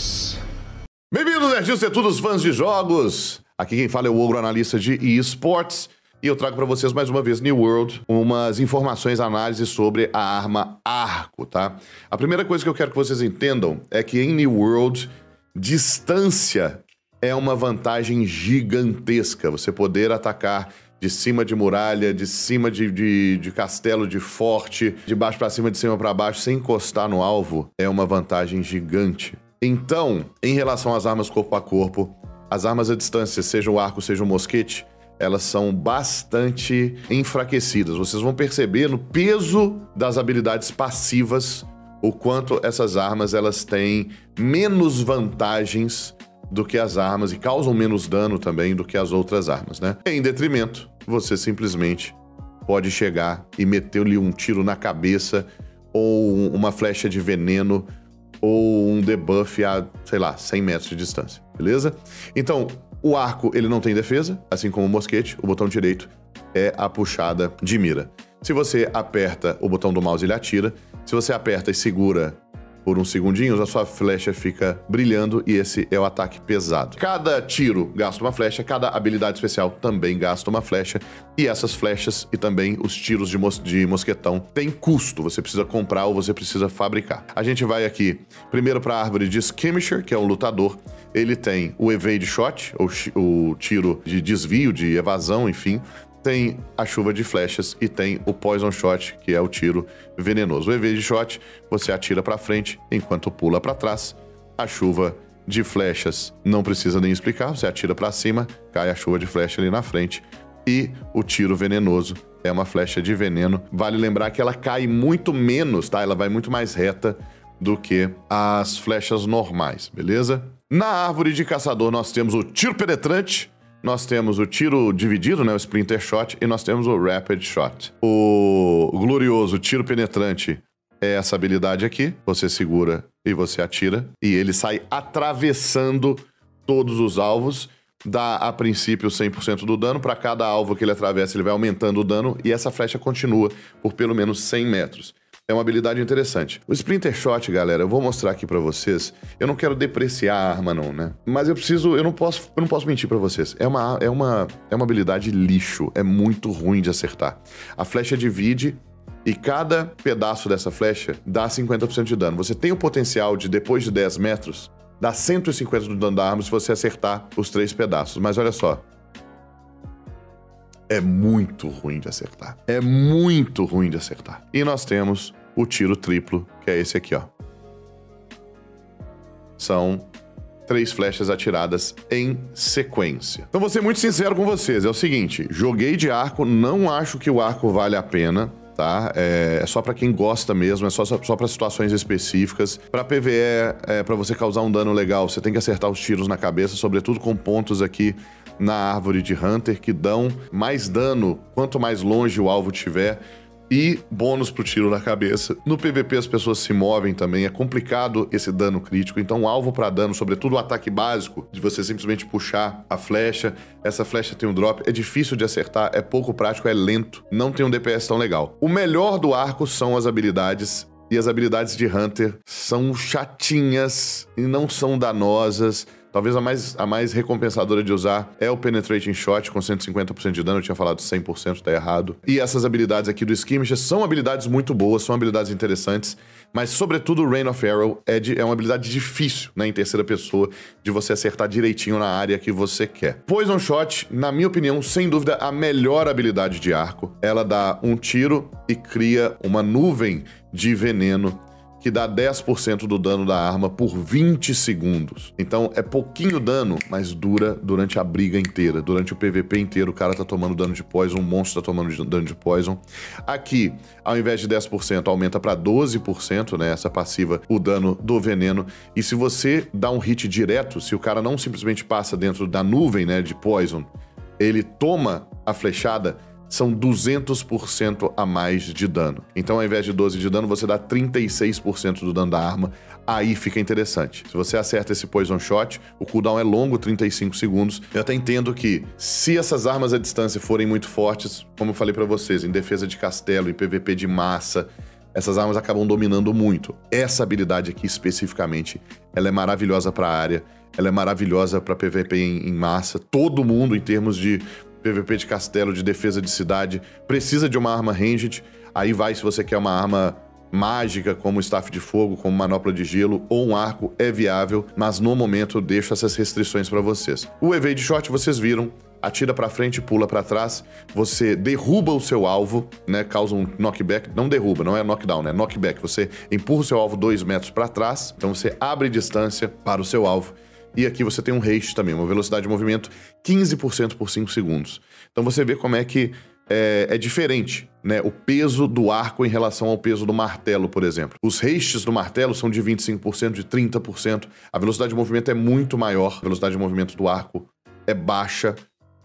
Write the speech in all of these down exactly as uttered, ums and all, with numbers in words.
Nós. Bem-vindos, nerds, e todos os fãs de jogos. Aqui quem fala é o Ogro, analista de eSports. E eu trago para vocês mais uma vez, New World, umas informações, análises sobre a arma arco, tá? A primeira coisa que eu quero que vocês entendam é que em New World, distância é uma vantagem gigantesca. Você poder atacar de cima de muralha, de cima de, de, de castelo, de forte, de baixo para cima, de cima para baixo, sem encostar no alvo, é uma vantagem gigante. Então, em relação às armas corpo a corpo, as armas à distância, seja o arco, seja o mosquete, elas são bastante enfraquecidas. Vocês vão perceber no peso das habilidades passivas o quanto essas armas elas têm menos vantagens do que as armas e causam menos dano também do que as outras armas, né? Em detrimento, você simplesmente pode chegar e meter-lhe um tiro na cabeça ou uma flecha de veneno ou um debuff a, sei lá, cem metros de distância, beleza? Então, o arco, ele não tem defesa, assim como o mosquete. O botão direito é a puxada de mira. Se você aperta o botão do mouse, ele atira. Se você aperta e segura por uns segundinhos, a sua flecha fica brilhando e esse é o ataque pesado. Cada tiro gasta uma flecha, cada habilidade especial também gasta uma flecha. E essas flechas e também os tiros de, mos de mosquetão têm custo. Você precisa comprar ou você precisa fabricar. A gente vai aqui primeiro para a árvore de Skirmisher, que é um lutador. Ele tem o Evade Shot, ou o tiro de desvio, de evasão, enfim. Tem a chuva de flechas e tem o Poison Shot, que é o tiro venenoso. O Evade Shot, você atira para frente enquanto pula para trás. A chuva de flechas não precisa nem explicar, você atira para cima, cai a chuva de flecha ali na frente. E o tiro venenoso é uma flecha de veneno. Vale lembrar que ela cai muito menos, tá? Ela vai muito mais reta do que as flechas normais, beleza? Na árvore de caçador nós temos o tiro penetrante, nós temos o tiro dividido, né, o Splinter Shot, e nós temos o Rapid Shot. O glorioso tiro penetrante é essa habilidade aqui, você segura e você atira, e ele sai atravessando todos os alvos, dá a princípio cem por cento do dano, para cada alvo que ele atravessa ele vai aumentando o dano, e essa flecha continua por pelo menos cem metros. É uma habilidade interessante. O Splinter Shot, galera, eu vou mostrar aqui pra vocês. Eu não quero depreciar a arma, não, né? Mas eu preciso... Eu não posso, eu não posso mentir pra vocês. É uma, é, uma, é uma habilidade lixo. É muito ruim de acertar. A flecha divide e cada pedaço dessa flecha dá cinquenta por cento de dano. Você tem o potencial de, depois de dez metros, dar cento e cinquenta do dano da arma se você acertar os três pedaços. Mas olha só. É muito ruim de acertar. É muito ruim de acertar. E nós temos o tiro triplo, que é esse aqui, ó. São três flechas atiradas em sequência. Então vou ser muito sincero com vocês, é o seguinte, joguei de arco, não acho que o arco vale a pena, tá? É, é só pra quem gosta mesmo, é só, só pra situações específicas. Pra P V E, é, pra você causar um dano legal, você tem que acertar os tiros na cabeça, sobretudo com pontos aqui na árvore de Hunter, que dão mais dano quanto mais longe o alvo tiver, e bônus pro tiro na cabeça. No P V P as pessoas se movem também, é complicado esse dano crítico, então o alvo para dano, sobretudo o ataque básico, de você simplesmente puxar a flecha, essa flecha tem um drop, é difícil de acertar, é pouco prático, é lento, não tem um D P S tão legal. O melhor do arco são as habilidades, e as habilidades de Hunter são chatinhas e não são danosas. Talvez a mais, a mais recompensadora de usar é o Penetrating Shot, com cento e cinquenta por cento de dano. Eu tinha falado cem por cento, tá errado. E essas habilidades aqui do Skirmisher são habilidades muito boas, são habilidades interessantes. Mas, sobretudo, o Rain of Arrows é, de, é uma habilidade difícil, né, em terceira pessoa, de você acertar direitinho na área que você quer. Poison Shot, na minha opinião, sem dúvida, a melhor habilidade de arco. Ela dá um tiro e cria uma nuvem de veneno que dá dez por cento do dano da arma por vinte segundos. Então é pouquinho dano, mas dura durante a briga inteira, durante o P V P inteiro, o cara tá tomando dano de poison, o monstro tá tomando dano de poison. Aqui, ao invés de dez por cento, aumenta para doze por cento, né, essa passiva, o dano do veneno. E se você dá um hit direto, se o cara não simplesmente passa dentro da nuvem, né, de poison, ele toma a flechada, são duzentos por cento a mais de dano. Então, ao invés de doze de dano, você dá trinta e seis por cento do dano da arma. Aí fica interessante. Se você acerta esse Poison Shot, o cooldown é longo, trinta e cinco segundos. Eu até entendo que, se essas armas à distância forem muito fortes, como eu falei pra vocês, em defesa de castelo, em P V P de massa, essas armas acabam dominando muito. Essa habilidade aqui, especificamente, ela é maravilhosa para a área, ela é maravilhosa para P V P em, em massa. Todo mundo, em termos de P V P de castelo, de defesa de cidade, precisa de uma arma ranged. Aí vai, se você quer uma arma mágica, como staff de fogo, como manopla de gelo ou um arco, é viável, mas no momento eu deixo essas restrições para vocês. O Evade Shot, vocês viram, atira para frente e pula para trás, você derruba o seu alvo, né, causa um knockback, não derruba, não é knockdown, é knockback, você empurra o seu alvo dois metros para trás, então você abre distância para o seu alvo. E aqui você tem um haste também, uma velocidade de movimento quinze por cento por cinco segundos. Então você vê como é que é, é diferente, né, o peso do arco em relação ao peso do martelo, por exemplo. Os hastes do martelo são de vinte e cinco por cento, de trinta por cento. A velocidade de movimento é muito maior, a velocidade de movimento do arco é baixa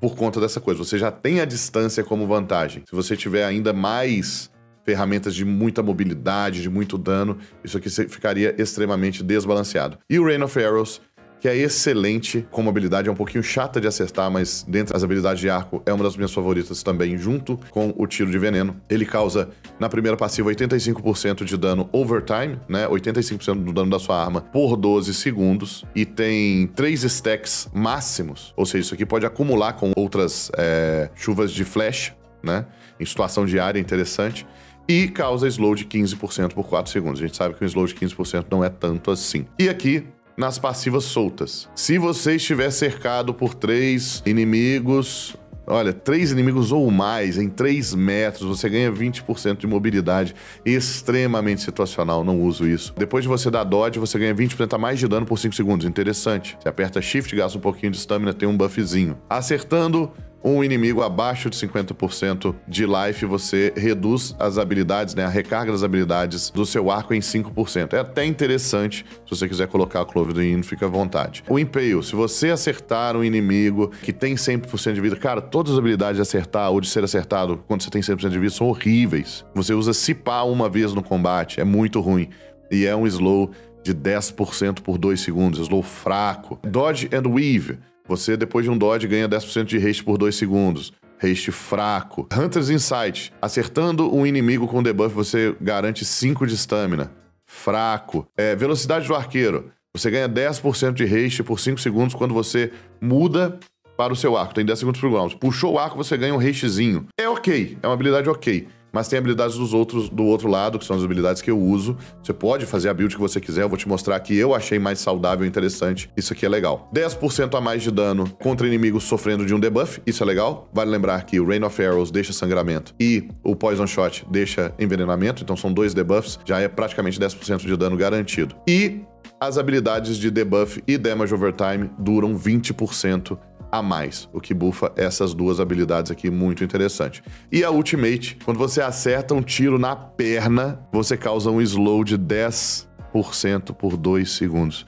por conta dessa coisa. Você já tem a distância como vantagem. Se você tiver ainda mais ferramentas de muita mobilidade, de muito dano, isso aqui ficaria extremamente desbalanceado. E o Rain of Arrows, que é excelente como habilidade, é um pouquinho chata de acertar, mas dentre as habilidades de arco, é uma das minhas favoritas também, junto com o tiro de veneno. Ele causa, na primeira passiva, oitenta e cinco por cento de dano overtime, né? oitenta e cinco por cento do dano da sua arma por doze segundos, e tem três stacks máximos, ou seja, isso aqui pode acumular com outras é, chuvas de flash, né? Em situação de área, interessante. E causa slow de quinze por cento por quatro segundos. A gente sabe que um slow de quinze por cento não é tanto assim. E aqui, nas passivas soltas, se você estiver cercado por três inimigos, olha, três inimigos ou mais em três metros, você ganha vinte por cento de mobilidade, extremamente situacional, não uso isso. Depois de você dar dodge, você ganha vinte por cento a mais de dano por cinco segundos, interessante. Você aperta shift, gasta um pouquinho de stamina, tem um buffzinho. Acertando um inimigo abaixo de cinquenta por cento de life, você reduz as habilidades, né, a recarga das habilidades do seu arco em cinco por cento. É até interessante, se você quiser colocar a clove do hino, fica à vontade. O Impale, se você acertar um inimigo que tem cem por cento de vida, cara, todas as habilidades de acertar ou de ser acertado quando você tem cem por cento de vida são horríveis. Você usa cipar uma vez no combate, é muito ruim. E é um slow de dez por cento por dois segundos, slow fraco. Dodge and Weave. Você, depois de um dodge, ganha dez por cento de haste por dois segundos. Haste fraco. Hunters Insight. Acertando um inimigo com debuff, você garante cinco de stamina. Fraco. É, velocidade do arqueiro. Você ganha dez por cento de haste por cinco segundos quando você muda para o seu arco. Tem dez segundos por round. Puxou o arco, você ganha um hastezinho. É ok. É uma habilidade ok. Mas tem habilidades dos outros, do outro lado, que são as habilidades que eu uso. Você pode fazer a build que você quiser, eu vou te mostrar que eu achei mais saudável e interessante. Isso aqui é legal. dez por cento a mais de dano contra inimigos sofrendo de um debuff, isso é legal. Vale lembrar que o Rain of Arrows deixa sangramento e o Poison Shot deixa envenenamento, então são dois debuffs, já é praticamente dez por cento de dano garantido. E as habilidades de debuff e damage overtime duram vinte por cento a mais, o que bufa essas duas habilidades aqui, muito interessante. E a Ultimate, quando você acerta um tiro na perna, você causa um slow de dez por cento por dois segundos.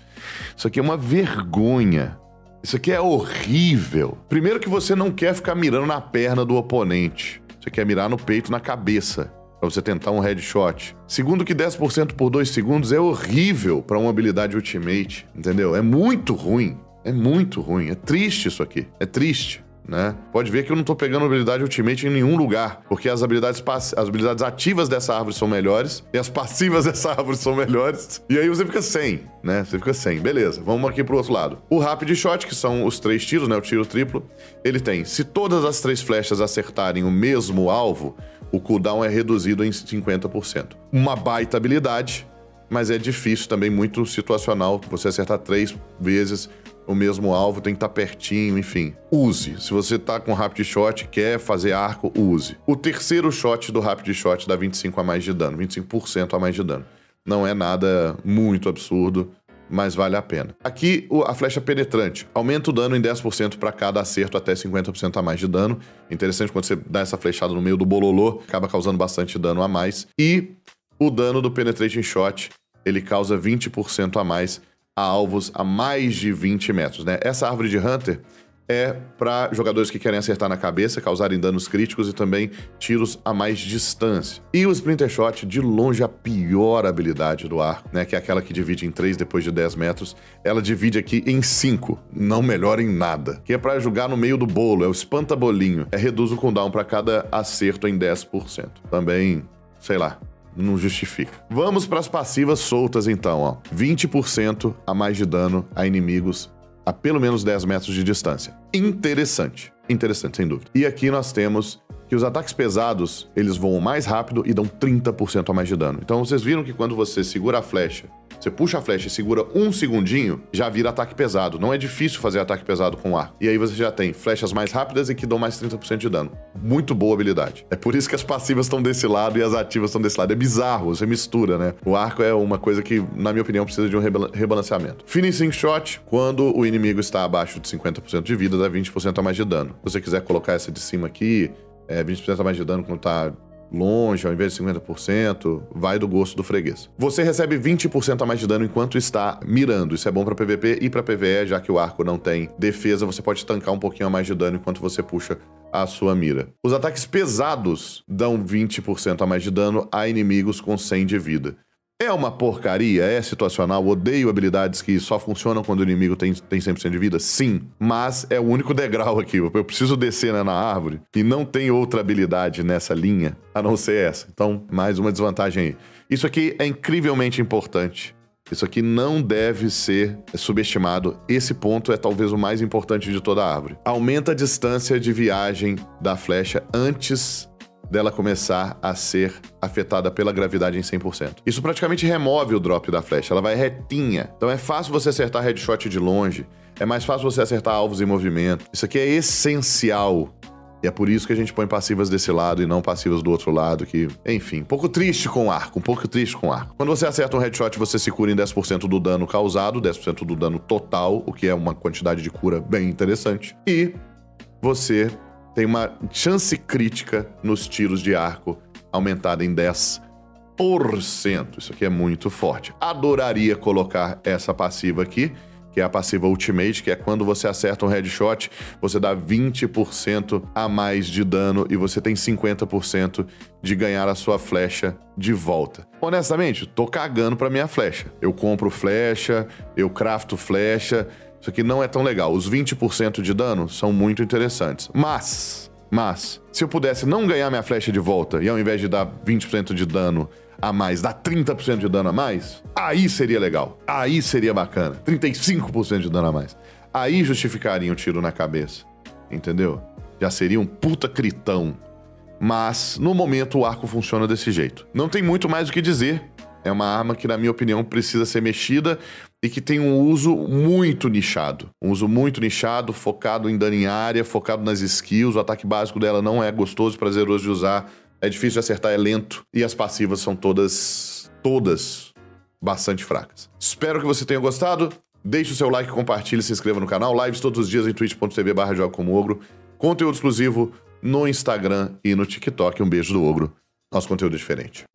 Isso aqui é uma vergonha. Isso aqui é horrível. Primeiro que você não quer ficar mirando na perna do oponente. Você quer mirar no peito, na cabeça, pra você tentar um headshot. Segundo que dez por cento por dois segundos é horrível pra uma habilidade Ultimate, entendeu? É muito ruim. É muito ruim, é triste isso aqui, é triste, né? Pode ver que eu não tô pegando habilidade Ultimate em nenhum lugar, porque as habilidades, as habilidades ativas dessa árvore são melhores, e as passivas dessa árvore são melhores, e aí você fica sem, né? Você fica sem, beleza, vamos aqui pro outro lado. O Rapid Shot, que são os três tiros, né, o tiro triplo, ele tem, se todas as três flechas acertarem o mesmo alvo, o cooldown é reduzido em cinquenta por cento. Uma baita habilidade, mas é difícil também, muito situacional, você acertar três vezes o mesmo alvo, tem que estar pertinho, enfim. Use. Se você tá com Rapid Shot, quer fazer arco, use. O terceiro shot do Rapid Shot dá vinte e cinco por cento a mais de dano, vinte e cinco por cento a mais de dano. Não é nada muito absurdo, mas vale a pena. Aqui, a flecha penetrante. Aumenta o dano em dez por cento para cada acerto, até cinquenta por cento a mais de dano. Interessante, quando você dá essa flechada no meio do bololô, acaba causando bastante dano a mais. E o dano do Penetrating Shot, ele causa vinte por cento a mais a alvos a mais de vinte metros, né? Essa árvore de Hunter é para jogadores que querem acertar na cabeça, causarem danos críticos e também tiros a mais distância. E o Splinter Shot, de longe a pior habilidade do arco, né? Que é aquela que divide em três depois de dez metros. Ela divide aqui em cinco, não melhora em nada. Que é para jogar no meio do bolo, é o espanta-bolinho. É reduz o cooldown para cada acerto em dez por cento. Também, sei lá, não justifica. Vamos para as passivas soltas então, ó. vinte por cento a mais de dano a inimigos a pelo menos dez metros de distância. Interessante. Interessante, sem dúvida. E aqui nós temos que os ataques pesados, eles voam mais rápido e dão trinta por cento a mais de dano. Então vocês viram que quando você segura a flecha, você puxa a flecha e segura um segundinho, já vira ataque pesado. Não é difícil fazer ataque pesado com arco. E aí você já tem flechas mais rápidas e que dão mais trinta por cento de dano. Muito boa habilidade. É por isso que as passivas estão desse lado e as ativas estão desse lado. É bizarro, você mistura, né? O arco é uma coisa que, na minha opinião, precisa de um rebalanceamento. Finishing Shot, quando o inimigo está abaixo de cinquenta por cento de vida, dá vinte por cento a mais de dano. Se você quiser colocar essa de cima aqui, é vinte por cento a mais de dano quando tá longe, ao invés de cinquenta por cento, vai do gosto do freguês. Você recebe vinte por cento a mais de dano enquanto está mirando. Isso é bom pra P V P e pra P V E, já que o arco não tem defesa, você pode tancar um pouquinho a mais de dano enquanto você puxa a sua mira. Os ataques pesados dão vinte por cento a mais de dano a inimigos com cem de vida. É uma porcaria, é situacional, odeio habilidades que só funcionam quando o inimigo tem, tem cem por cento de vida, sim, mas é o único degrau aqui, eu preciso descer, né, na árvore, e não tem outra habilidade nessa linha, a não ser essa, então mais uma desvantagem aí. Isso aqui é incrivelmente importante, isso aqui não deve ser subestimado, esse ponto é talvez o mais importante de toda a árvore. Aumenta a distância de viagem da flecha antes dela começar a ser afetada pela gravidade em cem por cento. Isso praticamente remove o drop da flecha, ela vai retinha. Então é fácil você acertar headshot de longe, é mais fácil você acertar alvos em movimento. Isso aqui é essencial. E é por isso que a gente põe passivas desse lado e não passivas do outro lado, que, enfim, um pouco triste com o arco, um pouco triste com o arco. Quando você acerta um headshot, você se cura em dez por cento do dano causado, dez por cento do dano total, o que é uma quantidade de cura bem interessante. E você tem uma chance crítica nos tiros de arco aumentada em dez por cento. Isso aqui é muito forte. Adoraria colocar essa passiva aqui, que é a passiva Ultimate, que é quando você acerta um headshot, você dá vinte por cento a mais de dano e você tem cinquenta por cento de ganhar a sua flecha de volta. Honestamente, tô cagando pra minha flecha. Eu compro flecha, eu crafto flecha. Isso aqui não é tão legal. Os vinte por cento de dano são muito interessantes. Mas, mas, se eu pudesse não ganhar minha flecha de volta e ao invés de dar vinte por cento de dano a mais, dar trinta por cento de dano a mais, aí seria legal. Aí seria bacana. trinta e cinco por cento de dano a mais. Aí justificaria um tiro na cabeça. Entendeu? Já seria um puta critão. Mas, no momento, o arco funciona desse jeito. Não tem muito mais o que dizer. É uma arma que, na minha opinião, precisa ser mexida e que tem um uso muito nichado. Um uso muito nichado, focado em dano em área, focado nas skills. O ataque básico dela não é gostoso, prazeroso de usar. É difícil de acertar, é lento. E as passivas são todas, todas, bastante fracas. Espero que você tenha gostado. Deixe o seu like, compartilhe, se inscreva no canal. Lives todos os dias em twitch ponto tv barra jogo como ogro. Conteúdo exclusivo no Instagram e no TikTok. Um beijo do Ogro. Nosso conteúdo é diferente.